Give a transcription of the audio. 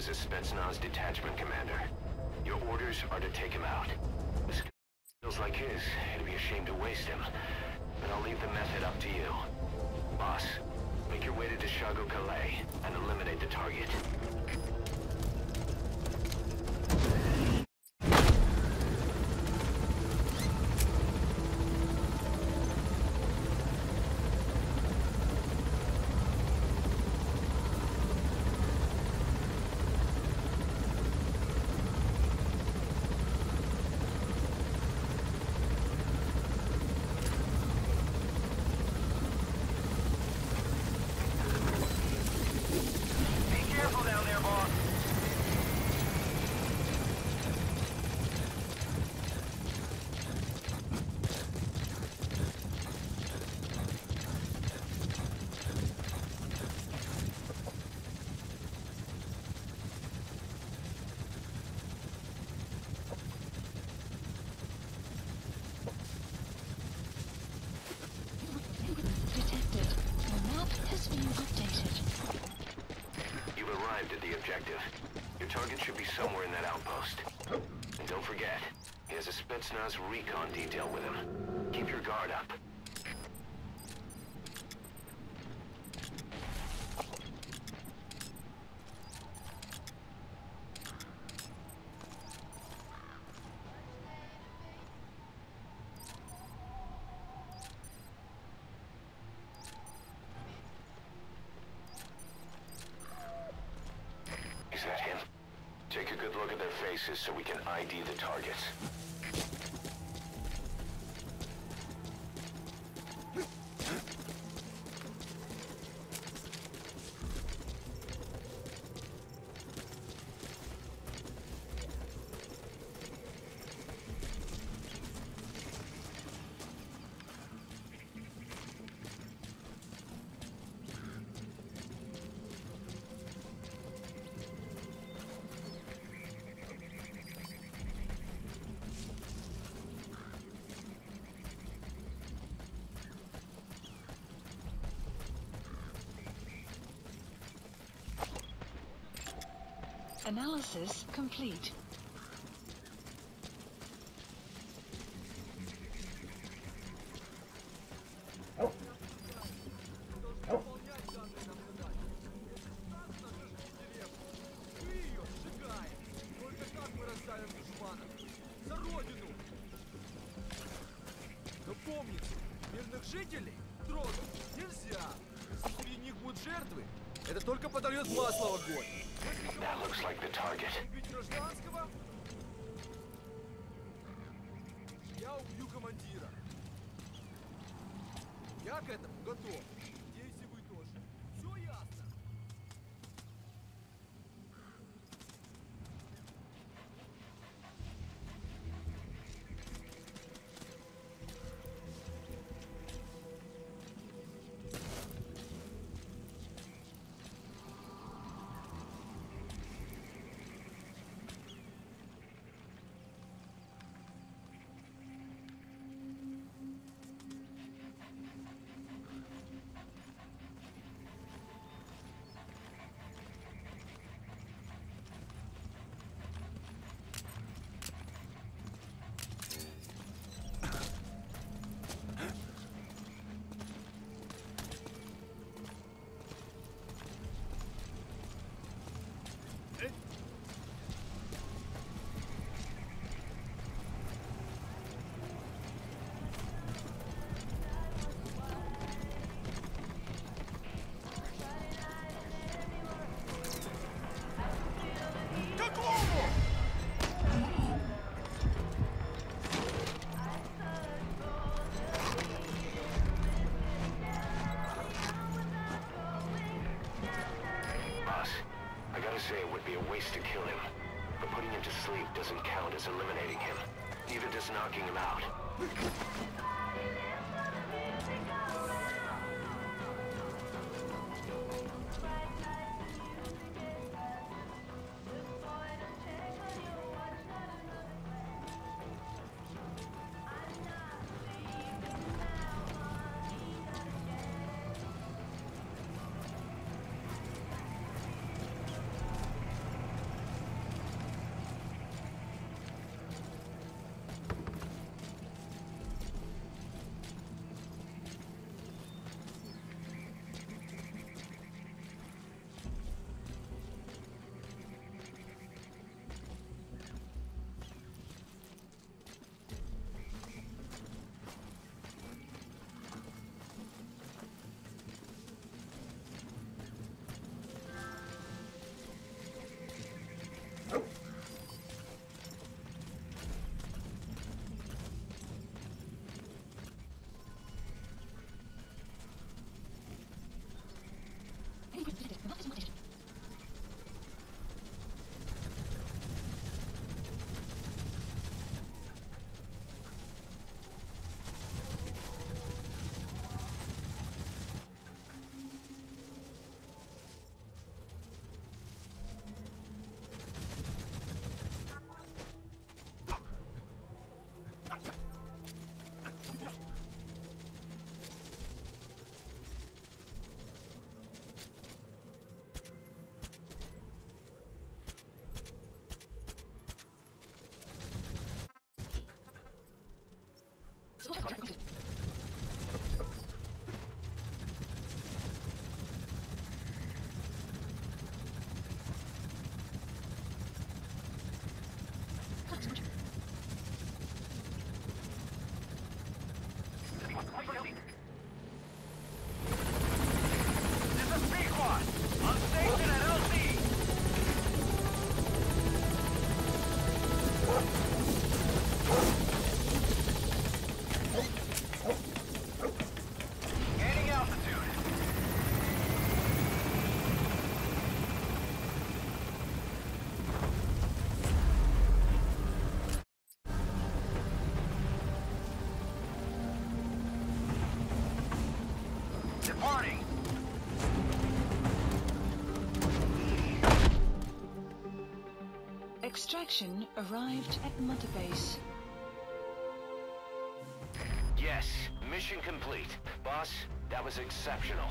is a Spetsnaz detachment commander. Your orders are to take him out. With skills like his, it'd be a shame to waste him. But I'll leave the method up to you. Boss, make your way to Deshago Calais and eliminate the target. Your target should be somewhere in that outpost. And don't forget, he has a Spetsnaz recon detail with him. Keep your guard up. Take a good look at their faces so we can ID the targets. Analysis complete. Это только подольет масло в огонь. That looks like the target. Я убью командира. Я к этому готов. Здесь и вы тоже. Все ясно. To kill him, but putting him to sleep doesn't count as eliminating him. Neither does knocking him out. Extraction arrived at Motherbase. Yes, mission complete. Boss, that was exceptional.